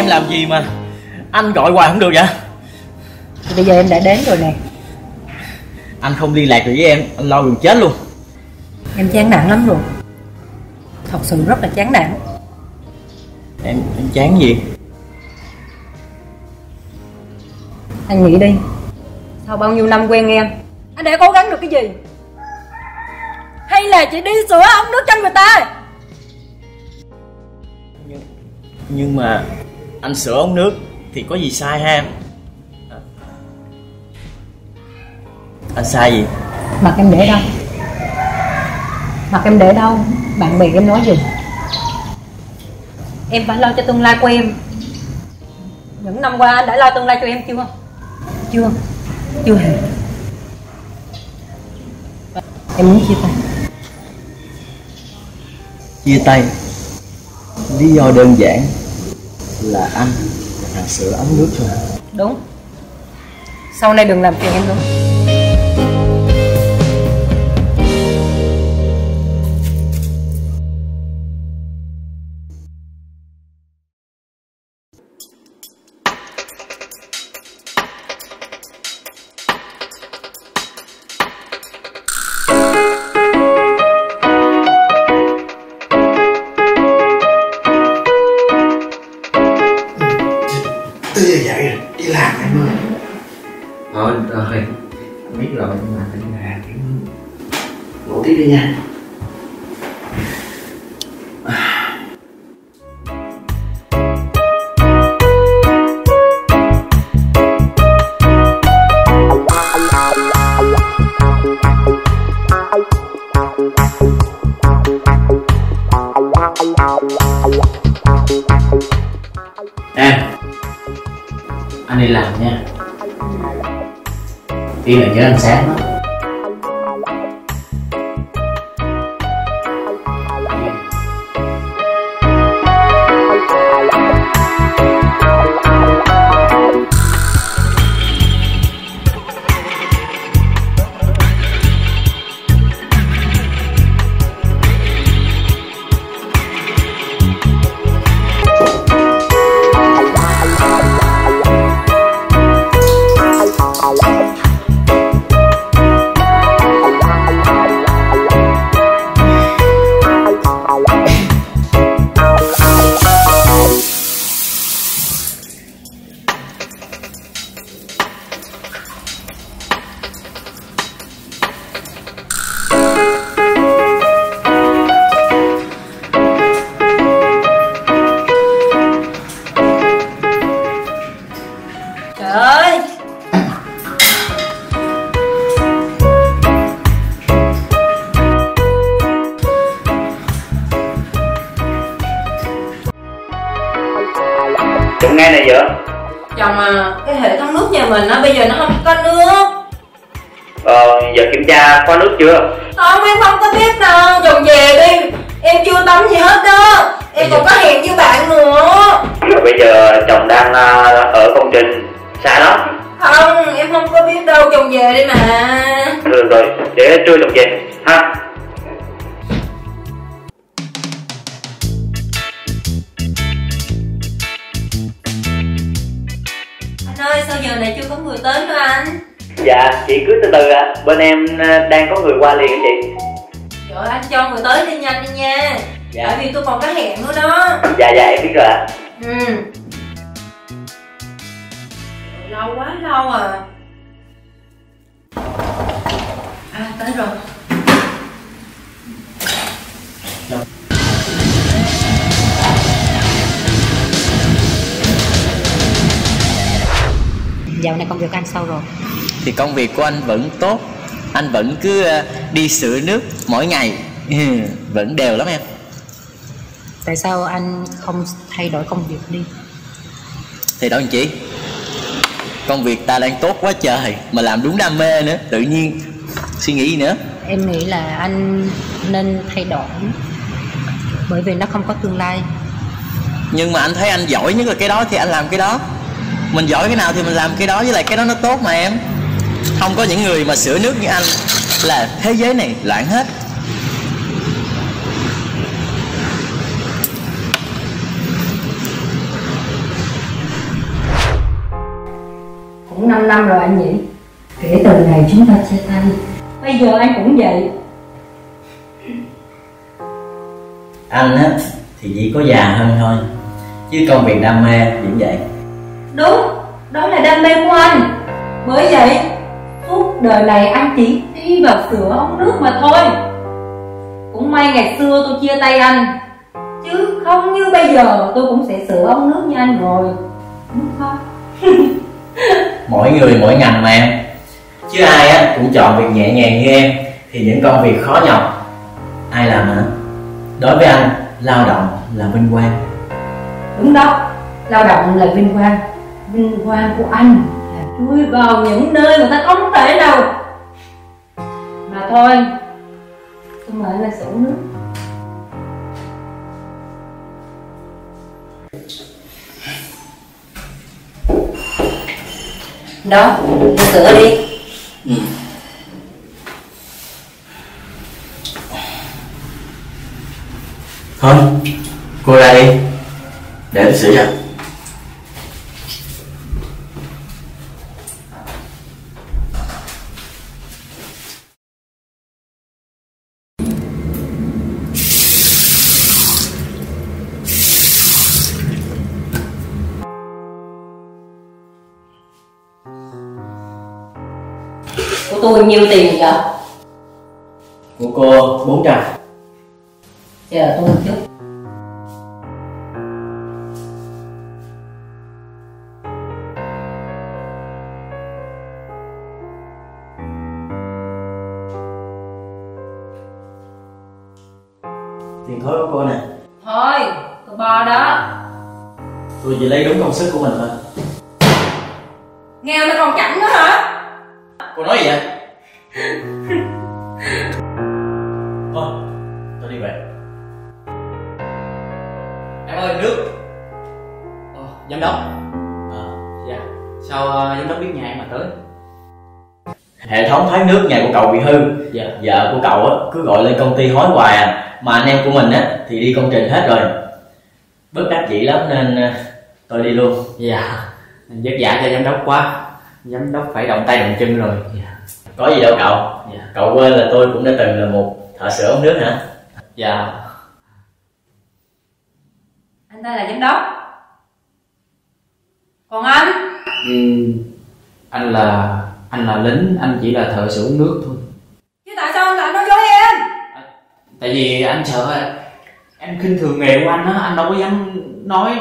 em làm gì mà anh gọi hoài không được vậy? Thì bây giờ em đã đến rồi nè. Anh không liên lạc được với em, anh lo gần chết luôn. Em chán nản lắm rồi. Thật sự rất là chán nản. Em chán gì? Anh nghĩ đi. Sau bao nhiêu năm quen em, anh đã cố gắng được cái gì? Hay là chị đi sửa ống nước cho người ta? Nhưng mà anh sửa ống nước thì có gì sai ha em? Anh sai gì? Mặt em để đâu? Mặt em để đâu? Bạn bè em nói gì? Em phải lo cho tương lai của em. Những năm qua anh đã lo tương lai cho em chưa? Chưa. Chưa hề. Em muốn chia tay. Chia tay? Lý do đơn giản là anh là sửa ống nước thôi. Đúng. Sau này đừng làm chuyện em nữa. Đi là nhớ ăn sáng đó. Có nước chưa? Không, em không có biết đâu. Dọn về đi, em chưa tắm gì hết đó. Em còn có hẹn với bạn nữa. Bây giờ chồng đang ở công trình xa lắm. Không, em không có biết đâu. Chồng về đi mà. Được rồi, để trưa chồng về ha. Anh ơi, sao giờ này chưa có người tới nữa anh? Dạ, chị cứ từ từ ạ. Bên em đang có người qua liền chị. Trời ơi, anh cho người tới đi nhanh đi nha. Dạ. Tại vì tôi còn có hẹn nữa đó. Dạ, dạ, em biết rồi ạ. Ừ. Lâu quá, lâu à. À, tới rồi. Dạo này công việc anh sao rồi? Thì công việc của anh vẫn tốt. Anh vẫn cứ đi sửa nước mỗi ngày. Vẫn đều lắm em. Tại sao anh không thay đổi công việc đi? Thì đâu anh chị, công việc ta đang tốt quá trời. Mà làm đúng đam mê nữa. Tự nhiên suy nghĩ gì nữa. Em nghĩ là anh nên thay đổi. Bởi vì nó không có tương lai. Nhưng mà anh thấy anh giỏi nhất là cái đó thì anh làm cái đó. Mình giỏi cái nào thì mình làm cái đó. Với lại cái đó nó tốt mà em. Không có những người mà sửa nước như anh là thế giới này loạn hết. cũng 5 năm rồi anh nhỉ. Kể từ ngày chúng ta chia tay, bây giờ anh cũng vậy. Anh á thì chỉ có già hơn thôi, chứ công việc đam mê cũng vậy. Đúng, đó là đam mê của anh. Bởi vậy suốt đời này anh chỉ đi vào sữa ống nước mà thôi. Cũng may ngày xưa tôi chia tay anh, chứ không như bây giờ tôi cũng sẽ sửa ống nước như anh rồi, đúng không? Mỗi người mỗi ngành mà em, chứ ai á cũng chọn việc nhẹ nhàng như em thì những công việc khó nhọc ai làm hả? Đối với anh, lao động là vinh quang. Đúng đó, lao động là vinh quang. Vinh quang của anh là chui vào những nơi người ta không thể nào. Mà thôi, tôi mời anh lên sổ nước. Đó, sửa đi. Ừ. Thôi, cô ra đi, để tôi sửa cho. Của tôi nhiêu tiền vậy? Của cô 400. Chờ tôi một chút. Tiền thối của cô nè. Thôi, tôi bo đó. Tôi chỉ lấy đúng công sức của mình thôi. Nghèo nó còn cảnh nữa hả? Cô nói gì vậy? Thôi, tôi đi về. Em ơi, nước. Giám đốc. Dạ. Sao giám đốc biết nhà em mà tới? Hệ thống thoát nước nhà của cậu bị hư. Dạ. Vợ của cậu á cứ gọi lên công ty hối hoài à. Mà anh em của mình á thì đi công trình hết rồi. Bất đắc dĩ lắm nên tôi đi luôn. Dạ. Vất vả cho giám đốc quá. Giám đốc phải động tay động chân rồi. Dạ. Có gì đâu cậu. Dạ. Cậu quên là tôi cũng đã từng là một thợ sửa ống nước hả? Dạ. Anh ta là giám đốc. Còn anh? Anh là lính, anh chỉ là thợ sửa ống nước thôi. Chứ tại sao anh nói dối em? Tại vì anh sợ em khinh thường nghề của anh á, anh đâu có dám nói.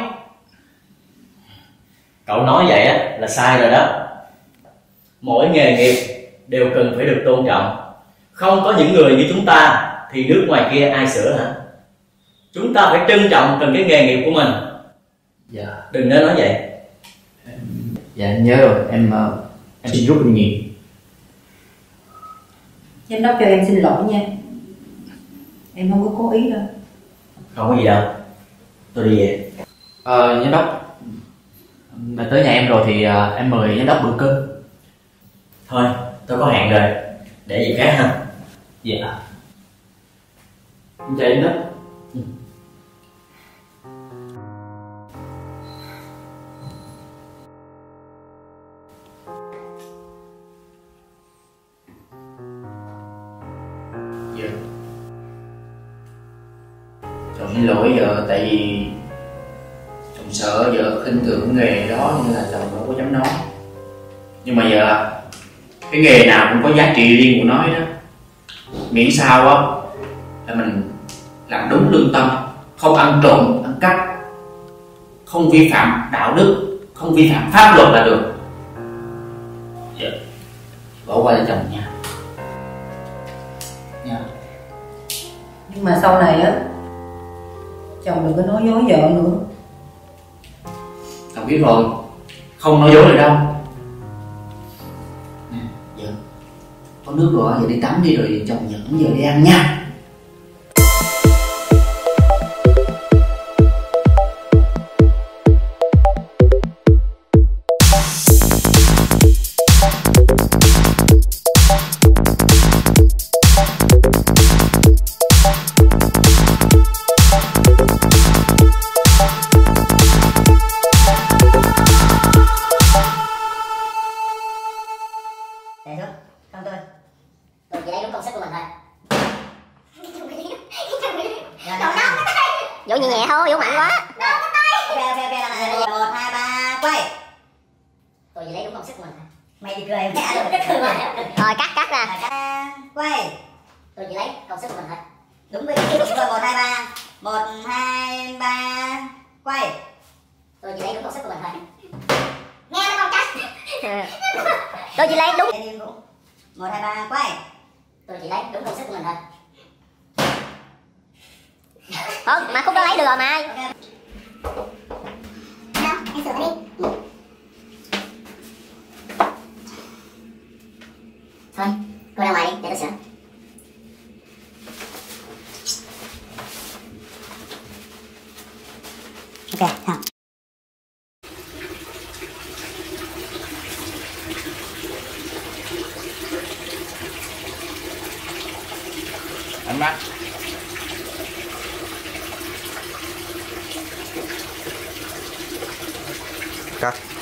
Cậu nói vậy á là sai rồi đó. Mỗi nghề nghiệp đều cần phải được tôn trọng. Không có những người như chúng ta thì nước ngoài kia ai sửa hả? Chúng ta phải trân trọng từng cái nghề nghiệp của mình. Dạ. Đừng nên nói vậy. Dạ em nhớ rồi. Em xin rút kinh nghiệm. Giám đốc cho em xin lỗi nha. Em không có cố ý đâu. Không có gì đâu. Tôi đi về. Giám đốc đã tới nhà em rồi thì em mời giám đốc bữa cơm. Thôi, tôi có hẹn rồi, để gì khác ha. Dạ. Em chạy đi đó. Ừ. Dạ. Chồng xin lỗi vợ tại vì chồng sợ vợ khinh thường nghề đó nên là chồng không có dám nói. Nhưng mà vợ, cái nghề nào cũng có giá trị riêng của nó đó. Miễn sao á là mình làm đúng lương tâm, không ăn trộm, ăn cắp, không vi phạm đạo đức, không vi phạm pháp luật là được. Dạ. Bỏ qua cho chồng nha. Nha. Nhưng mà sau này á, chồng đừng có nói dối vợ nữa. Chồng biết rồi, không nói dối được đâu. Có nước rồi, giờ đi tắm đi rồi chồng giờ cũng giờ đi ăn nha. Vũ nhẹ thôi, Vũ mạnh quá. Ok, 1, 2, 3, quay. Tôi lấy đúng công sức mình. Mày thì cười mẹ rồi, cái cười mày. Rồi cắt ra. Quay. Tôi chỉ lấy công sức của mình thôi. Đúng rồi, 1, 2, 3. 1, 2, 3, quay. Tôi chỉ lấy đúng công sức của mình thôi. Nghe nó không cắt. Tôi chỉ lấy đúng. 1, 2, 3, quay. Tôi chỉ lấy đúng công sức của mình thôi. Thôi, mà Khúc đã lấy được rồi mà. Đâu, em sửa đi. Thôi, cô ra ngoài đi, để tôi sửa. Ok, xong. Ấn mắt. Cắt.